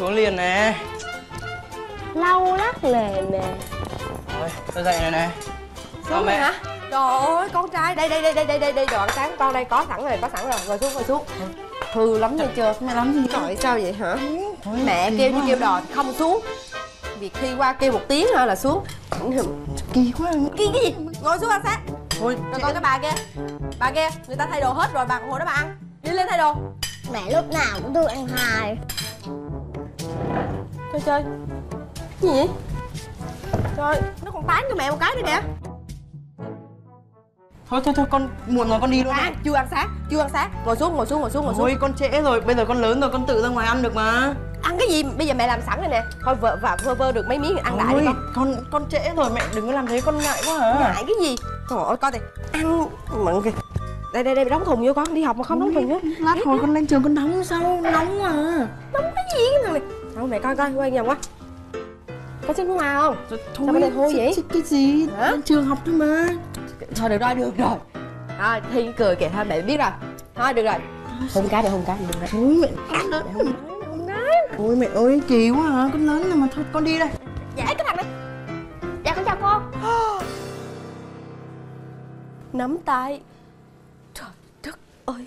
xuống liền nè. Lau lắc lề nè. Thôi, tôi dậy rồi nè. Xuống rồi hả? Trời ơi, con trai, đây đồ ăn sáng con đây có sẵn rồi, ngồi xuống. Hư lắm như chưa? Hư lắm như trời sao vậy hả? Mẹ kêu như kêu đòi không xuống. Việc thi qua kêu một tiếng thôi là xuống. Kỳ quá. Kỳ cái gì? Ngồi xuống ăn sáng. Thôi, còn cái bà kia. Bà kia, người ta thay đồ hết rồi, bà còn ngồi đó bà ăn. Đi lên thay đồ. Mẹ lúc nào cũng đưa ăn hài. Chơi chơi. Cái gì vậy? Trời, nó còn tán cho mẹ một cái nữa kìa. Thôi, con muộn rồi con đi luôn. Chưa ăn sáng. Ngồi xuống. Ôi, con trễ rồi, bây giờ con lớn rồi, con tự ra ngoài ăn được mà. Ăn cái gì? Bây giờ mẹ làm sẵn rồi nè. Thôi vơ được mấy miếng ăn lại đi con. Con trễ rồi mẹ đừng có làm thế, con ngại quá hả? Ngại cái gì? Trời ơi con này ăn mận kìa. Đây đóng thùng vô con, đi học mà không đóng thùng hết. Lát hồi con lên trường con đóng sao? Nóng à. Nóng cái gì cái này? Không mẹ coi quay nhầm quá. Có xin phú mà không? Thôi vậy? Cái gì? Lên trường học thôi mà. Thôi được rồi. Thôi thi cười kìa thôi mẹ biết rồi. Thôi được rồi. Hôn cái. Ôi mẹ ơi kỳ quá hả, con lớn rồi mà. Thôi con đi đây. Dạ cái thằng này. Dạ con chào con. Nắm tay. Trời đất ơi.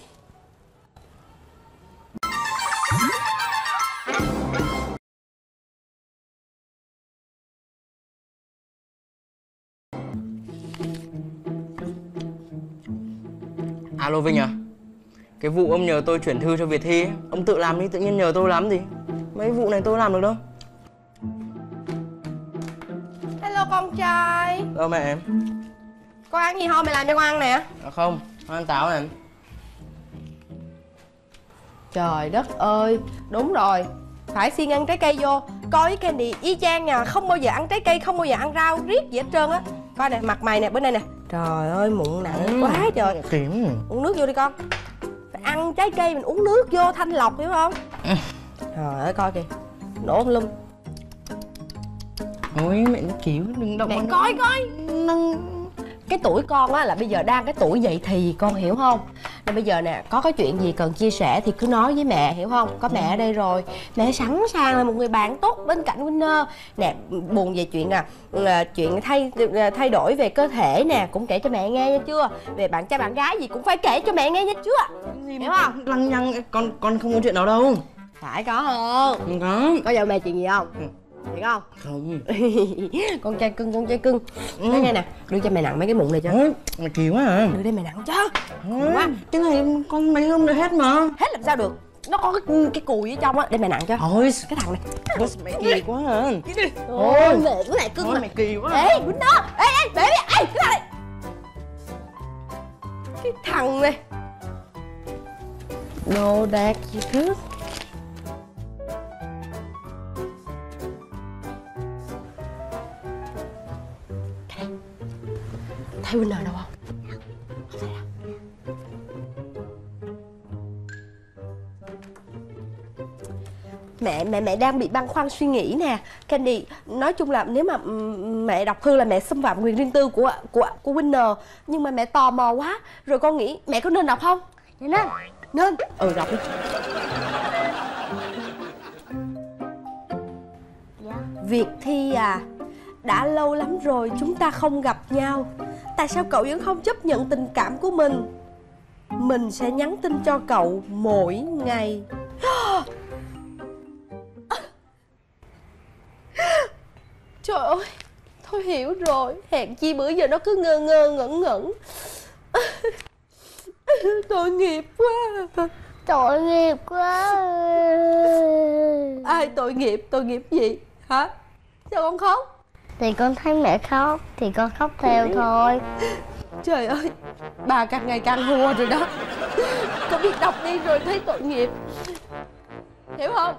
Alo Vinh à? Cái vụ ông nhờ tôi chuyển thư cho Việt Thi ấy, ông tự làm đi, tự nhiên nhờ tôi làm gì? Mấy vụ này tôi làm được đâu. Hello con trai. Đâu mẹ em. Con ăn gì không? Mày làm cho con ăn nè. À không, con ăn táo nè. Trời đất ơi, đúng rồi. Phải siêng ăn trái cây vô. Coi với Candy y chang nhà, không bao giờ ăn trái cây, không bao giờ ăn rau, riết gì hết trơn á. Coi nè, mặt mày nè, bữa nay nè. Trời ơi, mụn nặng quá trời. Kiểm. Uống nước vô đi con. Phải ăn trái cây mình uống nước vô thanh lọc hiểu không? Trời ơi coi kìa. Đổ lum. Ôi mẹ chịu đừng động. Mẹ coi. Cái tuổi con á là bây giờ đang cái tuổi dậy thì con hiểu không? Nên bây giờ nè, có cái chuyện gì cần chia sẻ thì cứ nói với mẹ hiểu không? Có mẹ ở đây rồi. Mẹ sẵn sàng là một người bạn tốt bên cạnh Winner. Nè, buồn về chuyện nè, chuyện thay đổi về cơ thể nè cũng kể cho mẹ nghe nha chưa? Về bạn trai bạn gái gì cũng phải kể cho mẹ nghe nha chưa? Hiểu không? Lăng nhăng con không có chuyện nào đâu. Phải có không? Không có. Có giờ mẹ chuyện gì không? Phải không? Không. Con trai cưng. Nói nghe nè, đưa cho mày nặng mấy cái mụn này cho. Mày kỳ quá à. Đưa đây mày nặng chứ. Quá. Cái này con mày không được hết mà. Hết làm sao được? Nó có cái cùi ở trong á, để mày nặng cho. Ôi, cái thằng này. Mày kỳ quá à. Ôi, mẹ cái này cưng mà. Mày kỳ quá. Ê, quýnh nó. Ê, bé đi. Ê, cái này. Cái thằng này. Đồ đạc gì thứ. Thấy Winner đâu không? Không thấy đâu. Mẹ đang bị băn khoăn suy nghĩ nè Candy. Nói chung là nếu mà mẹ đọc thư là mẹ xâm phạm quyền riêng tư của Winner. Nhưng mà mẹ tò mò quá. Rồi con nghĩ mẹ có nên đọc không? Nên. Ừ đọc đi. Việt Thi à, đã lâu lắm rồi chúng ta không gặp nhau. Tại sao cậu vẫn không chấp nhận tình cảm của mình? Mình sẽ nhắn tin cho cậu mỗi ngày. Trời ơi, thôi hiểu rồi. Hẹn chi bữa giờ nó cứ ngơ ngơ ngẩn ngẩn. Tội nghiệp quá. Tội nghiệp quá. Ai tội nghiệp? Tội nghiệp gì? Hả? Sao con khóc? Thì con thấy mẹ khóc thì con khóc theo thôi. Trời ơi, bà càng ngày càng hùa rồi đó. Con biết đọc đi rồi thấy tội nghiệp. Hiểu không?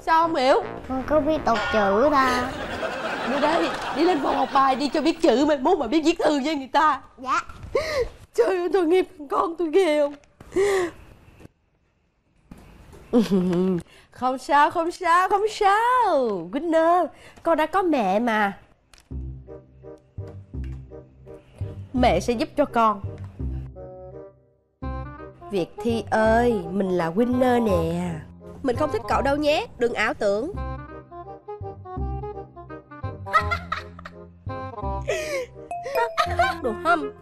Sao không hiểu? Con có biết đọc chữ ta. Đi đây, đi lên phòng học bài đi cho biết chữ. Mày muốn mà biết viết thư với người ta. Dạ. Trời ơi, tội nghiệp con tôi ghê không? Không sao Winner, con đã có mẹ mà. Mẹ sẽ giúp cho con. Việt Thi ơi, mình là Winner nè. Mình không thích cậu đâu nhé, đừng ảo tưởng. Đồ hâm.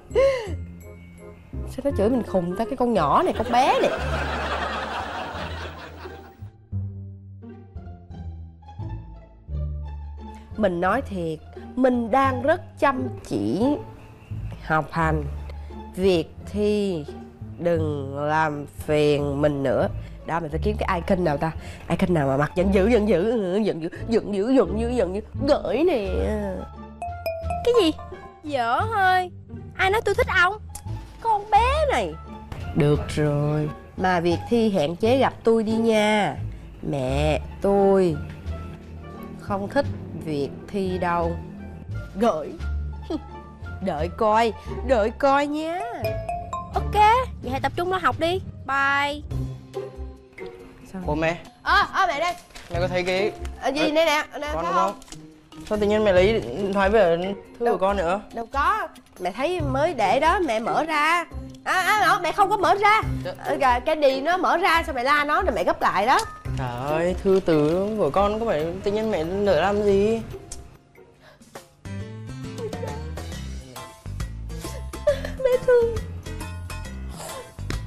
Sao nó chửi mình khùng ta, cái con nhỏ này, con bé này. Mình nói thiệt, mình đang rất chăm chỉ học hành. Việc thi đừng làm phiền mình nữa. Đó, mình phải kiếm cái icon nào ta? Icon nào mà mặt giận dữ gửi nè. Cái gì? Dở thôi. Ai nói tôi thích ông? Con bé này. Được rồi. Mà Việt Thi hạn chế gặp tôi đi nha. Mẹ tôi không thích Việt Thi đâu. Gửi. Đợi coi nha. Ok, vậy hãy tập trung lo học đi. Bye. Ủa mẹ. Mẹ đây. Mẹ có thấy cái gì đây nè, con đúng không? Sao tự nhiên mẹ lấy điện thoại với thứ của con nữa? Đâu có, mẹ thấy mới để đó, mẹ mở ra. Mẹ không có mở ra. Candy nó mở ra, sao mẹ la nó rồi mẹ gấp lại đó. Trời ơi, thư từ của con có phải tự nhiên mẹ nỡ làm gì? Mẹ thương.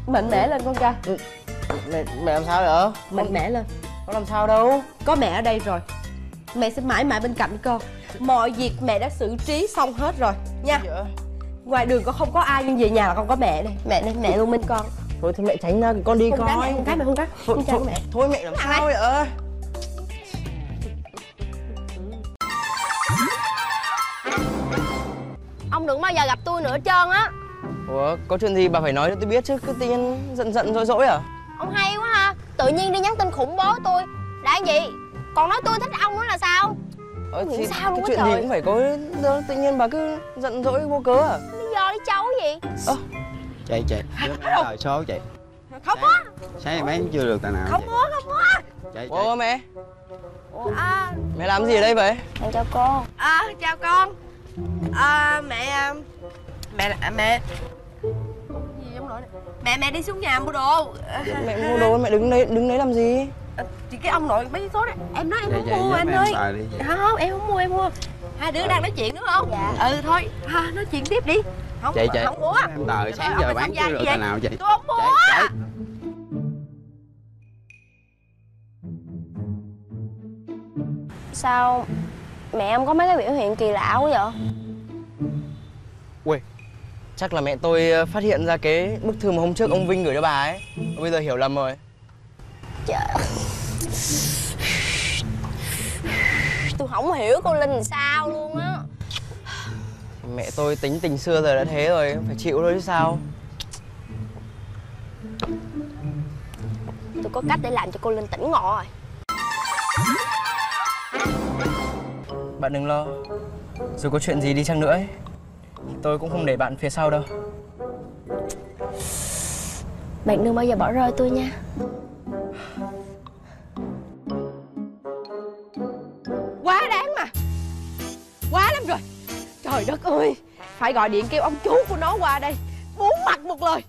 Mạnh mẽ lên con trai. Mẹ làm sao vậy? Mạnh mẽ lên. Con làm sao đâu. Có mẹ ở đây rồi. Mẹ sẽ mãi mãi bên cạnh con. Mọi việc mẹ đã xử trí xong hết rồi nha. Ngoài đường con không có ai nhưng về nhà là con có mẹ đây. Mẹ đây, mẹ luôn bên con. Thôi thôi mẹ tránh ra, con đi coi. Không cái mẹ không cái mẹ. Thôi mẹ làm sao vậy? Ông đừng bao giờ gặp tôi nữa trơn á. Ủa, có chuyện gì bà phải nói cho tôi biết chứ, cứ tiên giận dỗi à? Ông hay quá ha, tự nhiên đi nhắn tin khủng bố tôi. Là gì? Còn nói tôi thích ông nữa là sao? Nghĩ sao luôn á trời. Chuyện gì cũng phải có, tự nhiên bà cứ giận dỗi vô cớ à? Lý do lý cháu gì? Chạy, trời số chạy. Không có. Sáng nay bán chưa được tà nào. Không có. Ủa mẹ. Mẹ làm gì ở đây vậy? Em chào con. Chào con. Mẹ. Gì không nổi này. Mẹ đi xuống nhà mua đồ. Mẹ mua đồ, mẹ đứng đấy làm gì? Thì cái ông nội mấy số này em nói em không mua anh ơi. Không, em không mua, em mua. Hai đứa đang nói chuyện đúng không? Dạ. Thôi, nói chuyện tiếp đi. Không mua. Em đợi sáng giờ bán chưa được tà nào vậy? Tôi không mua. Sao mẹ em có mấy cái biểu hiện kỳ lạ quá vậy? Ui, chắc là mẹ tôi phát hiện ra cái bức thư mà hôm trước ông Vinh gửi cho bà ấy. Bây giờ hiểu lầm rồi. Tôi không hiểu cô Linh sao luôn á. Mẹ tôi tính tình xưa rồi đã thế rồi, phải chịu thôi chứ sao. Tôi có cách để làm cho cô Linh tỉnh ngộ rồi. Bạn đừng lo. Dù có chuyện gì đi chăng nữa ấy, tôi cũng không để bạn phía sau đâu. Bạn đừng bao giờ bỏ rơi tôi nha. Quá đáng mà. Quá lắm rồi. Trời đất ơi. Phải gọi điện kêu ông chú của nó qua đây. Bốn mặt một lời.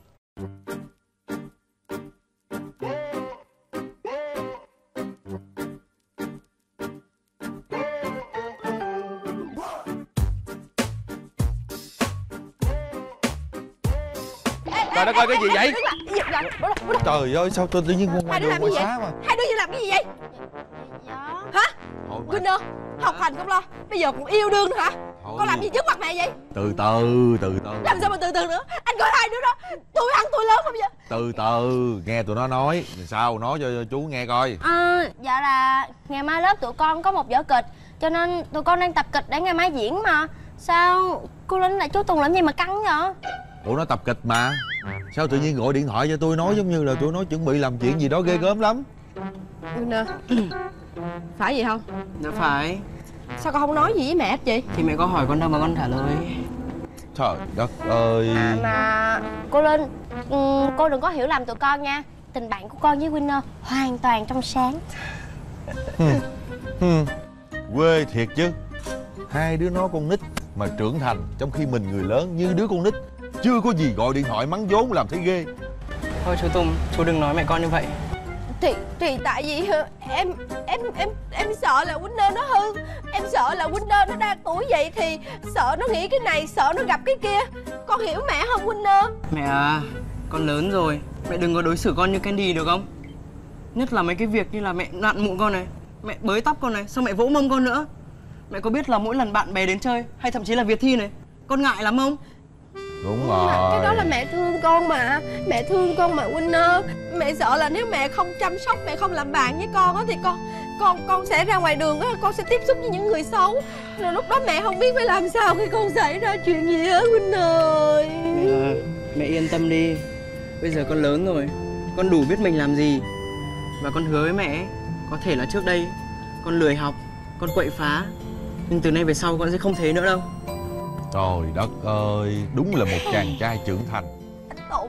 Trời đất ơi, cái gì vậy? Trời ơi, sao tôi tự nhiên ngoài đường quá xá mà. Hai đứa làm cái gì vậy? Hả? Winner, học hành không lo, bây giờ cũng yêu đương nữa hả? Con làm gì trước mặt mẹ vậy? Từ từ. Làm sao mà từ từ nữa? Anh coi hai đứa đó, tôi ăn tôi lớn không vậy? Từ từ, nghe tụi nó nói. Sao nói cho chú nghe coi. Dạ là ngày mai lớp tụi con có một vở kịch, cho nên tụi con đang tập kịch để ngày mai diễn mà. Sao cô Linh lại chú Tùng làm gì mà căng vậy? Ủa, nó tập kịch mà. Sao tự nhiên gọi điện thoại cho tôi nói giống như là tụi nó chuẩn bị làm chuyện gì đó ghê gớm lắm. Winner, phải gì không? Dạ phải. Sao con không nói gì với mẹ hết vậy? Thì mẹ có hỏi con đâu mà con trả lời. Trời đất ơi. Mà cô Linh, cô đừng có hiểu lầm tụi con nha. Tình bạn của con với Winner hoàn toàn trong sáng. Quê thiệt chứ. Hai đứa nó con nít mà trưởng thành, trong khi mình người lớn như đứa con nít. Chưa có gì gọi điện thoại mắng vốn làm thấy ghê. Thôi chú Tùng, chú đừng nói mẹ con như vậy. Thì tại vì em sợ là Winner nó hư. Em sợ là Winner nó đang tuổi vậy thì sợ nó nghĩ cái này, sợ nó gặp cái kia. Con hiểu mẹ không Winner? Mẹ à, con lớn rồi, mẹ đừng có đối xử con như Candy được không? Nhất là mấy cái việc như là mẹ nặn mụn con này, mẹ bới tóc con này, xong mẹ vỗ mông con nữa. Mẹ có biết là mỗi lần bạn bè đến chơi hay thậm chí là Việt Thi này, con ngại lắm không? Đúng rồi. Cái đó là mẹ thương con mà. Mẹ thương con mà Winner. Mẹ sợ là nếu mẹ không chăm sóc, mẹ không làm bạn với con á thì con sẽ ra ngoài đường á, con sẽ tiếp xúc với những người xấu. Rồi lúc đó mẹ không biết phải làm sao khi con xảy ra chuyện gì á Winner ơi. Mẹ yên tâm đi. Bây giờ con lớn rồi, con đủ biết mình làm gì. Và con hứa với mẹ, có thể là trước đây con lười học, con quậy phá, nhưng từ nay về sau con sẽ không thế nữa đâu. Trời đất ơi, đúng là một chàng trai trưởng thành. Anh Tùng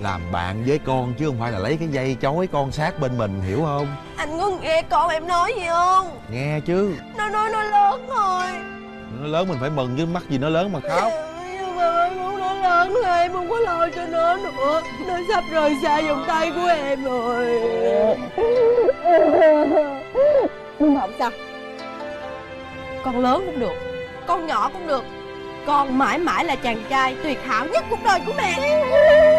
làm bạn với con chứ không phải là lấy cái dây chói con sát bên mình, hiểu không? Anh có nghe con em nói gì không? Nghe chứ. Nó nói nó lớn rồi. Nó lớn mình phải mừng chứ mắc gì nó lớn mà khóc. Nhưng mà em muốn nó lớn rồi, em không có lo cho nó nữa. Nó sắp rời xa vòng tay của em rồi. Nhưng mà không sao, con lớn cũng được, con nhỏ cũng được, con mãi mãi là chàng trai tuyệt hảo nhất cuộc đời của mẹ.